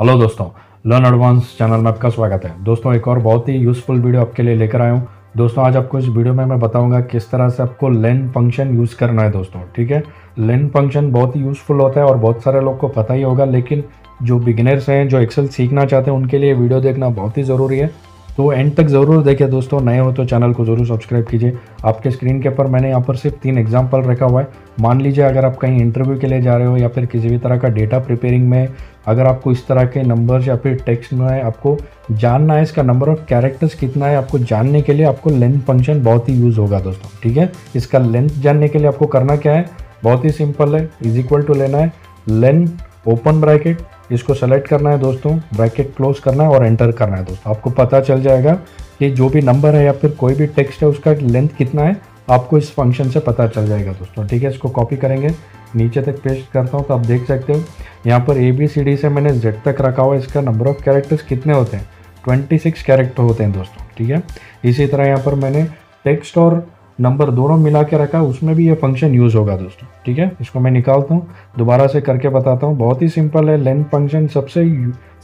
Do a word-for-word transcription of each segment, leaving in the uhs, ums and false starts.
Hello दोस्तों, learn advance channel में आपका स्वागत है। दोस्तों एक और बहुत ही यूज़फुल वीडियो आपके लिए लेकर आया हूँ। दोस्तों आज आपको इस वीडियो में मैं बताऊंगा किस तरह से आपको लेन फंक्शन यूज़ करना है। दोस्तों ठीक है, लेन फंक्शन बहुत ही यूज़फुल होता है और बहुत सारे लोग को पता ही होगा, लेकिन जो बिगिनर्स हैं, जो एक्सेल सीखना चाहते हैं, उनके लिए वीडियो देखना बहुत ही ज़रूरी है। तो एंड तक ज़रूर देखिए। दोस्तों नए हो तो चैनल को ज़रूर सब्सक्राइब कीजिए। आपके स्क्रीन के ऊपर मैंने यहाँ पर सिर्फ तीन एग्जांपल रखा हुआ है। मान लीजिए अगर आप कहीं इंटरव्यू के लिए जा रहे हो या फिर किसी भी तरह का डेटा प्रिपेयरिंग में अगर आपको इस तरह के नंबर्स या फिर टेक्स्ट में आपको जानना है, इसका नंबर ऑफ कैरेक्टर्स कितना है, आपको जानने के लिए आपको लेन फंक्शन बहुत ही यूज़ होगा। दोस्तों ठीक है, इसका लेंथ जानने के लिए आपको करना क्या है, बहुत ही सिंपल है। इज इक्वल टू लेना है लेन ओपन ब्रैकेट, इसको सेलेक्ट करना है दोस्तों, ब्रैकेट क्लोज करना है और एंटर करना है। दोस्तों आपको पता चल जाएगा कि जो भी नंबर है या फिर कोई भी टेक्स्ट है उसका लेंथ कितना है, आपको इस फंक्शन से पता चल जाएगा। दोस्तों ठीक है, इसको कॉपी करेंगे, नीचे तक पेस्ट करता हूँ तो आप देख सकते हो यहाँ पर ए बी सी डी से मैंने जेड तक रखा हुआ है। इसका नंबर ऑफ कैरेक्टर्स कितने होते हैं, ट्वेंटी सिक्स कैरेक्टर होते हैं दोस्तों ठीक है। इसी तरह यहाँ पर मैंने टेक्स्ट और नंबर दोनों मिला के रखा, उसमें भी ये फंक्शन यूज़ होगा दोस्तों ठीक है। इसको मैं निकालता हूँ, दोबारा से करके बताता हूँ, बहुत ही सिंपल है। लेन फंक्शन सबसे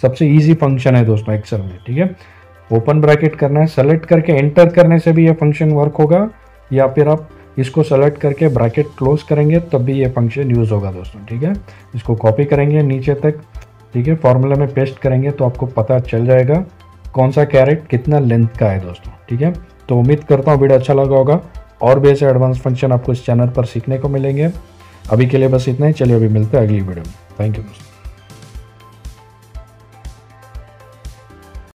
सबसे इजी फंक्शन है दोस्तों एक्सेल में ठीक है। ओपन ब्रैकेट करना है, सेलेक्ट करके एंटर करने से भी ये फंक्शन वर्क होगा, या फिर आप इसको सेलेक्ट करके ब्रैकेट क्लोज करेंगे तब भी ये फंक्शन यूज़ होगा दोस्तों ठीक है। इसको कॉपी करेंगे नीचे तक ठीक है, फॉर्मूला में पेस्ट करेंगे तो आपको पता चल जाएगा कौन सा कैरेट कितना लेंथ का है दोस्तों ठीक है। तो उम्मीद करता हूँ वीडियो अच्छा लगा होगा। और भी ऐसे एडवांस फंक्शन आपको इस चैनल पर सीखने को मिलेंगे। अभी के लिए बस इतना ही, चलिए अभी मिलते हैं अगली वीडियो में। थैंक यू दोस्तों।